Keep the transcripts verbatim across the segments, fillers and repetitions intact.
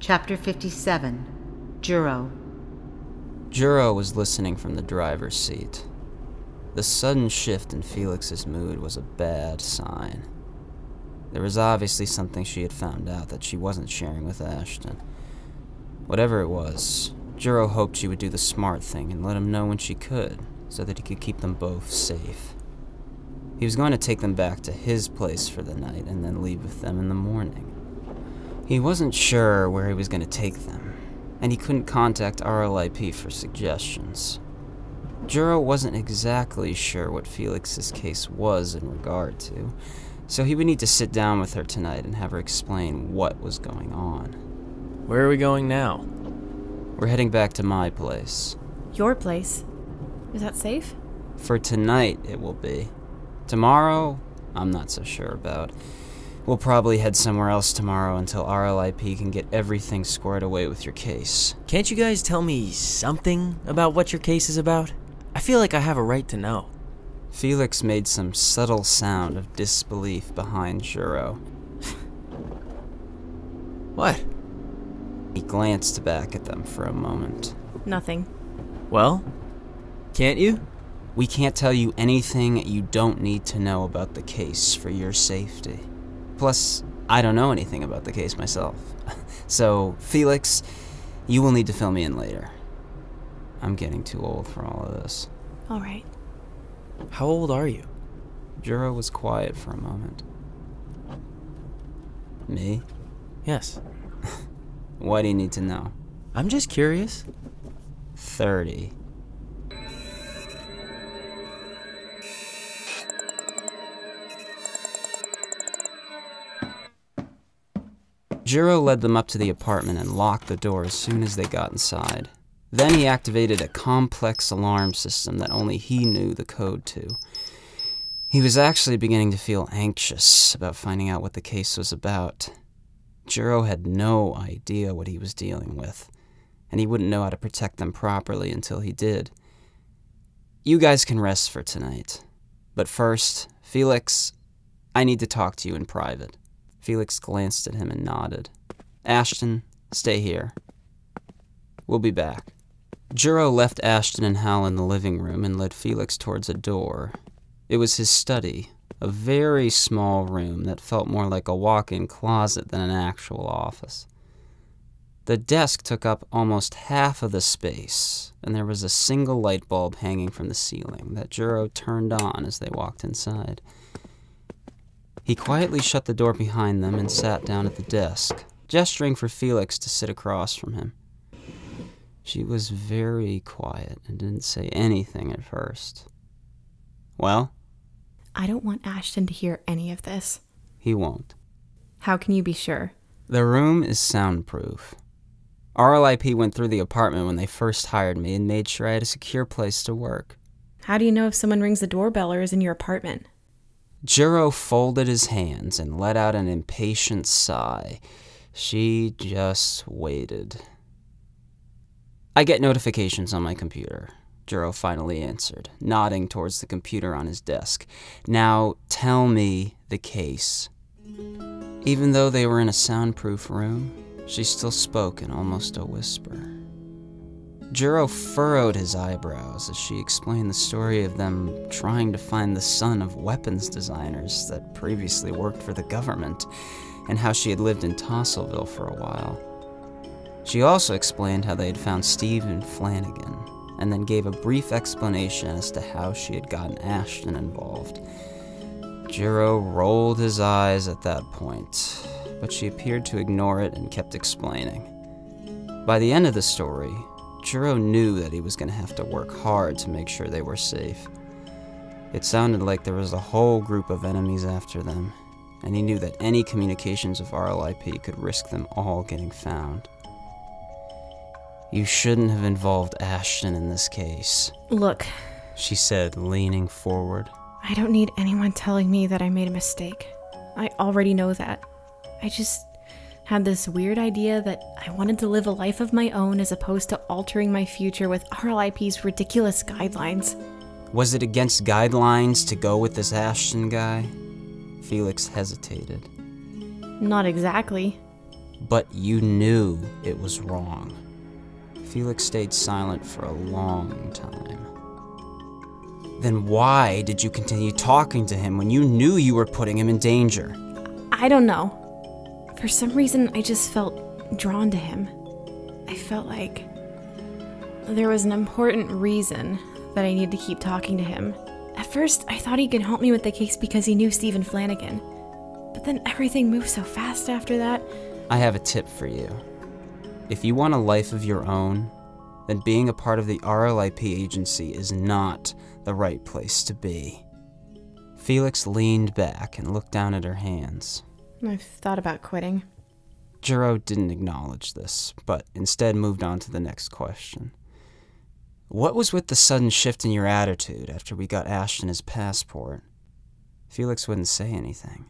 Chapter fifty-seven. Juro. Juro was listening from the driver's seat. The sudden shift in Felix's mood was a bad sign. There was obviously something she had found out that she wasn't sharing with Ashton. Whatever it was, Juro hoped she would do the smart thing and let him know when she could, so that he could keep them both safe. He was going to take them back to his place for the night and then leave with them in the morning. He wasn't sure where he was going to take them, and he couldn't contact R L I P for suggestions. Juro wasn't exactly sure what Felix's case was in regard to, so he would need to sit down with her tonight and have her explain what was going on. Where are we going now? We're heading back to my place. Your place? Is that safe? For tonight, it will be. Tomorrow, I'm not so sure about. We'll probably head somewhere else tomorrow until R L I P can get everything squared away with your case. Can't you guys tell me something about what your case is about? I feel like I have a right to know. Felix made some subtle sound of disbelief behind Juro. What? He glanced back at them for a moment. Nothing. Well, can't you? We can't tell you anything you don't need to know about the case for your safety. Plus, I don't know anything about the case myself. So, Felix, you will need to fill me in later. I'm getting too old for all of this. All right. How old are you? Juro was quiet for a moment. Me? Yes. Why do you need to know? I'm just curious. thirty. Juro led them up to the apartment and locked the door as soon as they got inside. Then he activated a complex alarm system that only he knew the code to. He was actually beginning to feel anxious about finding out what the case was about. Juro had no idea what he was dealing with, and he wouldn't know how to protect them properly until he did. You guys can rest for tonight. But first, Felix, I need to talk to you in private. Felix glanced at him and nodded. Ashton, stay here. We'll be back. Juro left Ashton and Hal in the living room and led Felix towards a door. It was his study, a very small room that felt more like a walk-in closet than an actual office. The desk took up almost half of the space, and there was a single light bulb hanging from the ceiling that Juro turned on as they walked inside. He quietly shut the door behind them and sat down at the desk, gesturing for Felix to sit across from him. She was very quiet and didn't say anything at first. Well? I don't want Ashton to hear any of this. He won't. How can you be sure? The room is soundproof. R L I P went through the apartment when they first hired me and made sure I had a secure place to work. How do you know if someone rings the doorbell or is in your apartment? Juro folded his hands and let out an impatient sigh. She just waited. I get notifications on my computer, Juro finally answered, nodding towards the computer on his desk. Now tell me the case. Even though they were in a soundproof room, she still spoke in almost a whisper. Juro furrowed his eyebrows as she explained the story of them trying to find the son of weapons designers that previously worked for the government, and how she had lived in Tosselville for a while. She also explained how they had found Stephen Flanagan, and then gave a brief explanation as to how she had gotten Ashton involved. Juro rolled his eyes at that point, but she appeared to ignore it and kept explaining. By the end of the story, Juro knew that he was going to have to work hard to make sure they were safe. It sounded like there was a whole group of enemies after them, and he knew that any communications of R L I P could risk them all getting found. You shouldn't have involved Ashton in this case. Look, she said, leaning forward. I don't need anyone telling me that I made a mistake. I already know that. I just had this weird idea that I wanted to live a life of my own as opposed to altering my future with R L I P's ridiculous guidelines. Was it against guidelines to go with this Ashton guy? Felix hesitated. Not exactly. But you knew it was wrong. Felix stayed silent for a long time. Then why did you continue talking to him when you knew you were putting him in danger? I don't know. For some reason, I just felt drawn to him. I felt like there was an important reason that I needed to keep talking to him. At first, I thought he could help me with the case because he knew Stephen Flanagan. But then everything moved so fast after that. I have a tip for you. If you want a life of your own, then being a part of the R L I P agency is not the right place to be. Felix leaned back and looked down at her hands. I've thought about quitting. Juro didn't acknowledge this, but instead moved on to the next question. What was with the sudden shift in your attitude after we got Ashton his passport? Felix wouldn't say anything.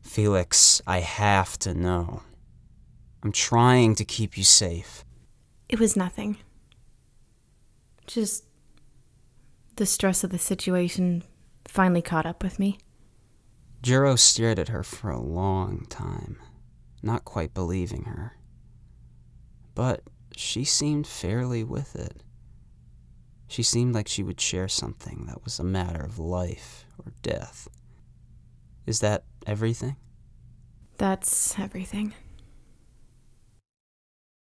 Felix, I have to know. I'm trying to keep you safe. It was nothing. Just the stress of the situation finally caught up with me. Juro stared at her for a long time, not quite believing her. But she seemed fairly with it. She seemed like she would share something that was a matter of life or death. Is that everything? That's everything.